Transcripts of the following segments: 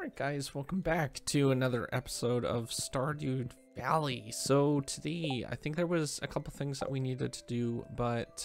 Alright guys, welcome back to another episode of Stardew Valley. So today, I think there was a couple things that we needed to do, but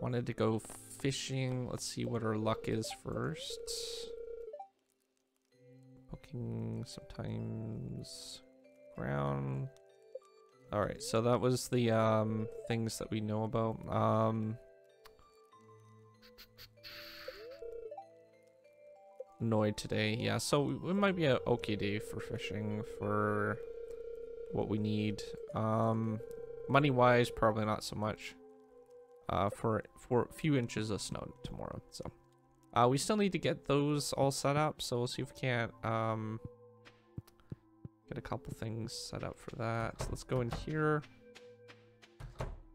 wanted to go fishing. Let's see what our luck is first. Poking sometimes ground. Alright, so that was the things that we know about. Annoyed today, yeah, so it might be an okay day for fishing for what we need. Money wise, probably not so much for a few inches of snow tomorrow, so we still need to get those all set up, so we'll see if we can't get a couple things set up for that. So let's go in here,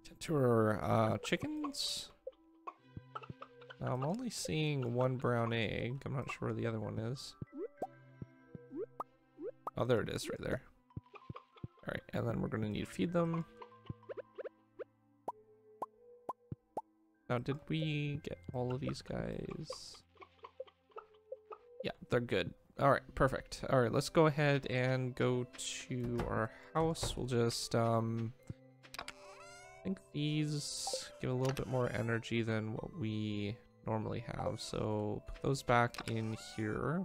get to our chickens. Now, I'm only seeing one brown egg. I'm not sure where the other one is. Oh, there it is right there. Alright, and then we're going to need to feed them. Now, did we get all of these guys? Yeah, they're good. Alright, perfect. Alright, let's go ahead and go to our house. We'll just... I think these give a little bit more energy than what we... normally have, so put those back in here.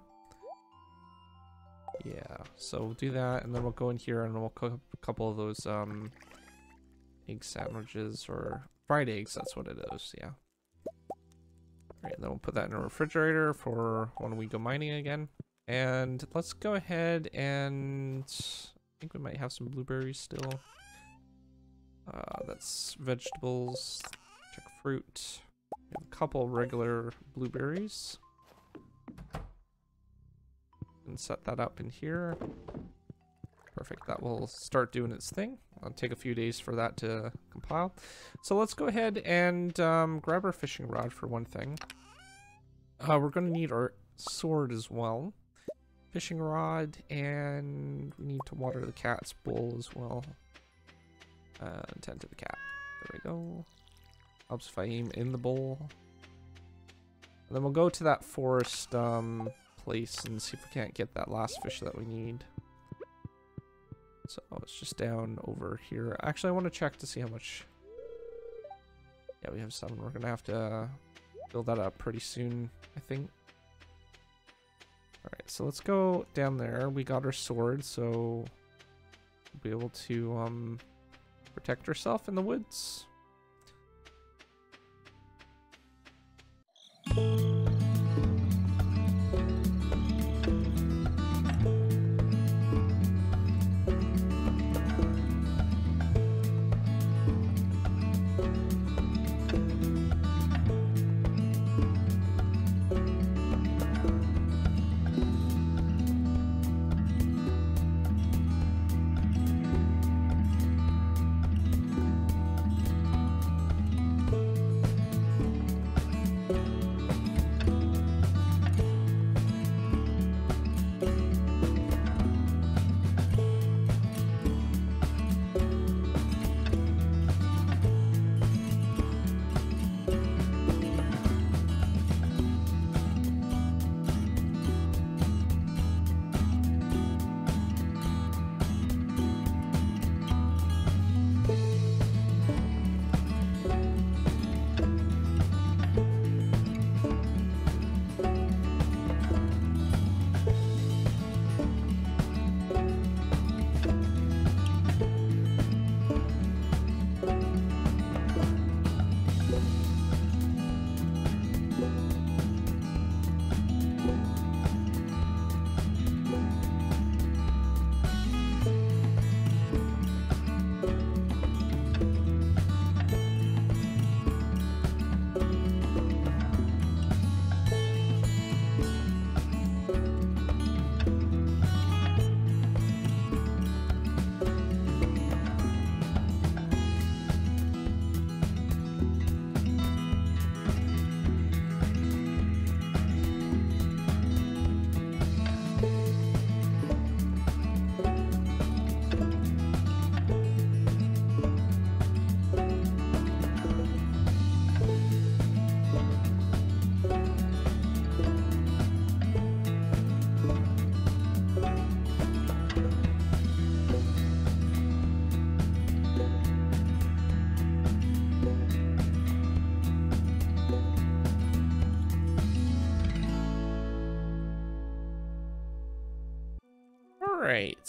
Yeah, so we'll do that, and then we'll go in here and we'll cook a couple of those egg sandwiches, or fried eggs, that's what it is. Yeah, all right then we'll put that in a refrigerator for when we go mining again. And let's go ahead, and I think we might have some blueberries still. That's vegetables. Check fruit. A couple regular blueberries, and set that up in here. Perfect, that will start doing its thing. I'll take a few days for that to compile. So let's go ahead and grab our fishing rod for one thing. We're going to need our sword as well, fishing rod, and we need to water the cat's bowl as well. Tend to the cat. There we go. Helps if I aim in the bowl. And then we'll go to that forest place and see if we can't get that last fish that we need. So it's just down over here. Actually, I want to check to see how much. Yeah, we have 7. We're gonna have to build that up pretty soon, I think. All right, so let's go down there. We got our sword, so we'll be able to protect ourselves in the woods.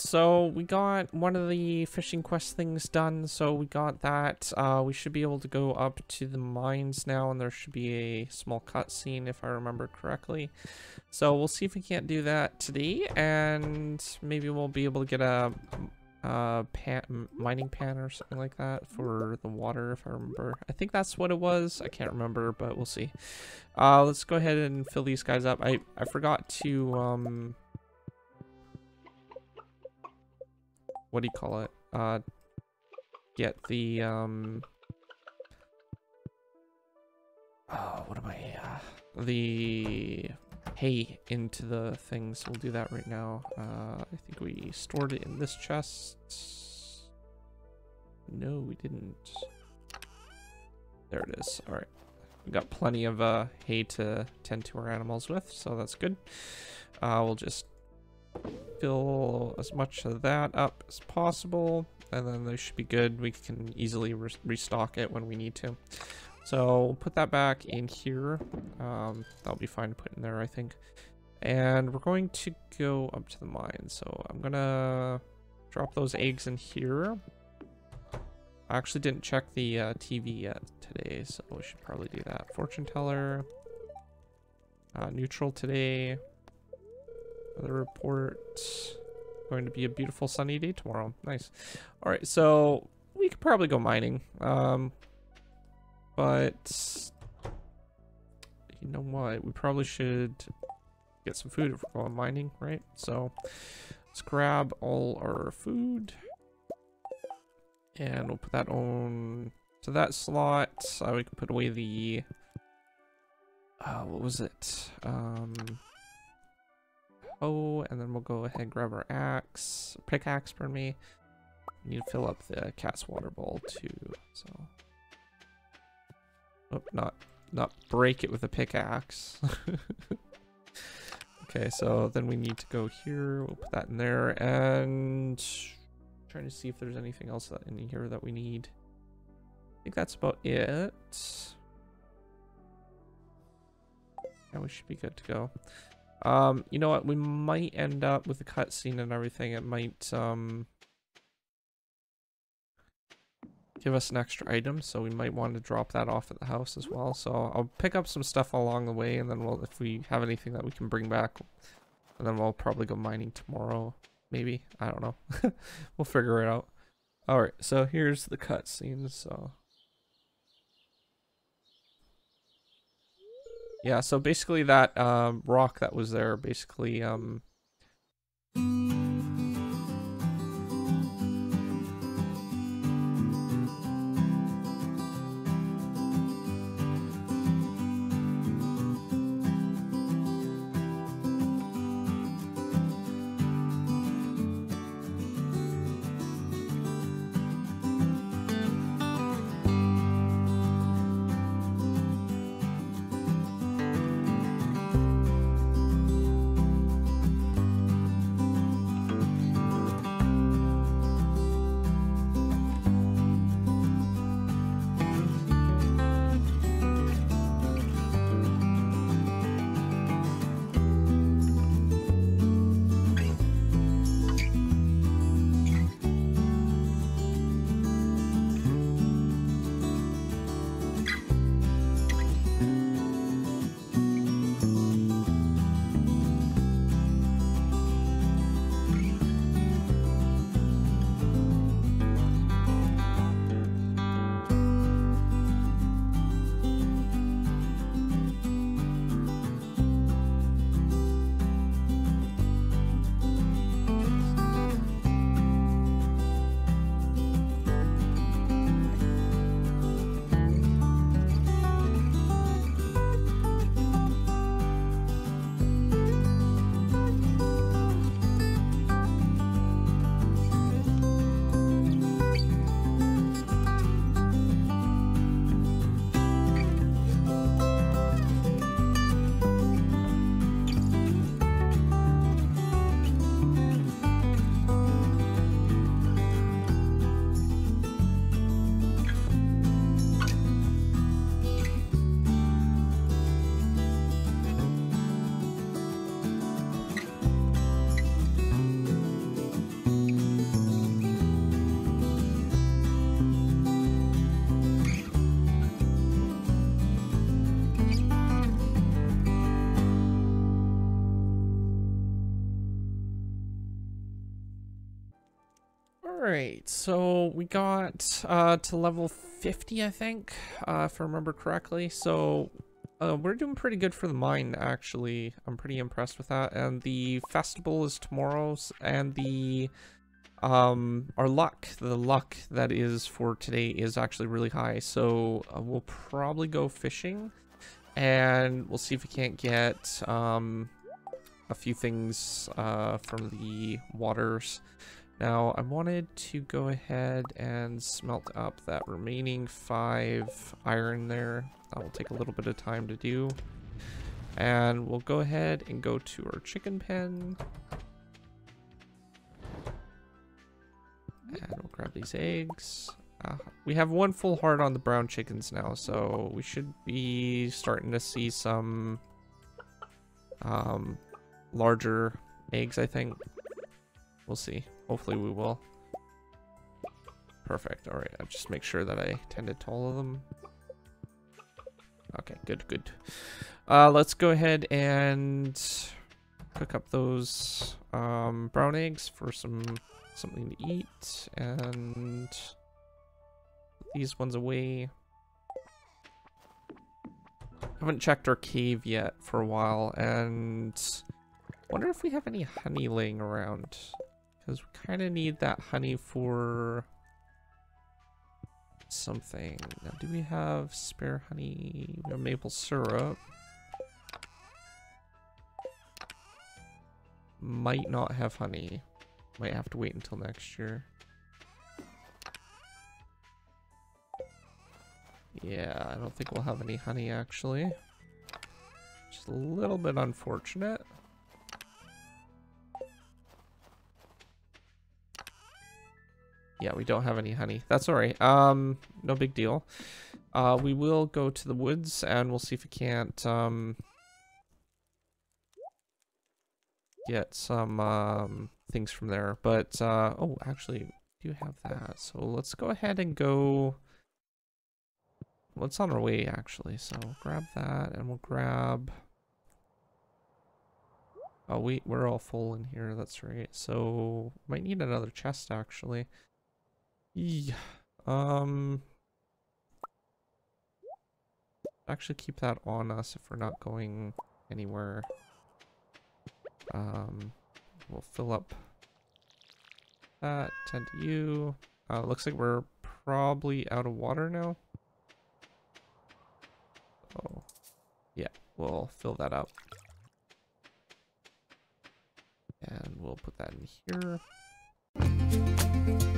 So we got one of the fishing quest things done, so we got that. We should be able to go up to the mines now, and there should be a small cutscene if I remember correctly. So we'll see if we can't do that today, and maybe we'll be able to get a mining pan or something like that for the water, if I remember. I think that's what it was. I can't remember, but we'll see. Let's go ahead and fill these guys up. I forgot to... what do you call it? Get the, oh, what am I, the hay into the thing, so we'll do that right now. I think we stored it in this chest. No, we didn't. There it is. All right. We've got plenty of, hay to tend to our animals with, so that's good. We'll just fill as much of that up as possible, and then they should be good. We can easily restock it when we need to. So we'll put that back in here. That'll be fine to put in there, I think. And we're going to go up to the mine. So I'm gonna drop those eggs in here. I actually didn't check the TV yet today, so we should probably do that. Fortune teller, neutral today. The report, going to be a beautiful sunny day tomorrow. Nice. All right, so we could probably go mining, but you know what, we probably should get some food if we're going mining, right? So let's grab all our food, and we'll put that on to that slot. We can put away the what was it, oh, and then we'll go ahead and grab our pickaxe for me. We need to fill up the cat's water bowl too, so. Oh, not break it with a pickaxe. Okay, so then we need to go here. We'll put that in there, and I'm trying to see if there's anything else in here that we need. I think that's about it. Yeah, we should be good to go. You know what, we might end up with a cutscene and everything. It might give us an extra item, so we might want to drop that off at the house as well. So I'll pick up some stuff along the way, and then we'll, if we have anything that we can bring back, and then we'll probably go mining tomorrow, maybe. I don't know. We'll figure it out. All right, so here's the cutscene. So yeah, so basically that rock that was there basically Alright, so we got to level 50, I think, if I remember correctly. So we're doing pretty good for the mine, actually. I'm pretty impressed with that. And the festival is tomorrow's, and the our luck, the luck that is for today is actually really high. So we'll probably go fishing, and we'll see if we can't get a few things from the waters. Now, I wanted to go ahead and smelt up that remaining 5 iron there. That will take a little bit of time to do. And we'll go ahead and go to our chicken pen. And we'll grab these eggs. We have one full heart on the brown chickens now, so we should be starting to see some larger eggs, I think. We'll see. Hopefully we will. Perfect. All right. I'll just make sure that I tended to all of them. Okay, good, good. Let's go ahead and cook up those brown eggs for something to eat, and put these ones away. Haven't checked our cave yet for a while, and wonder if we have any honey laying around. Because we kind of need that honey for something. Now, do we have spare honey? We have maple syrup. Might not have honey. Might have to wait until next year. Yeah, I don't think we'll have any honey, actually. Just a little bit unfortunate. Yeah, we don't have any honey. That's all right. No big deal. We will go to the woods, and we'll see if we can't get some things from there. But oh, actually, we do have that. So let's go ahead and go. Well, it's on our way, actually. So we'll grab that, and we'll grab. Oh wait, we're all full in here. That's right. So might need another chest, actually. Yeah. Actually keep that on us if we're not going anywhere. We'll fill up that. Tend to you. Looks like we're probably out of water now. Oh, yeah. We'll fill that up, and we'll put that in here.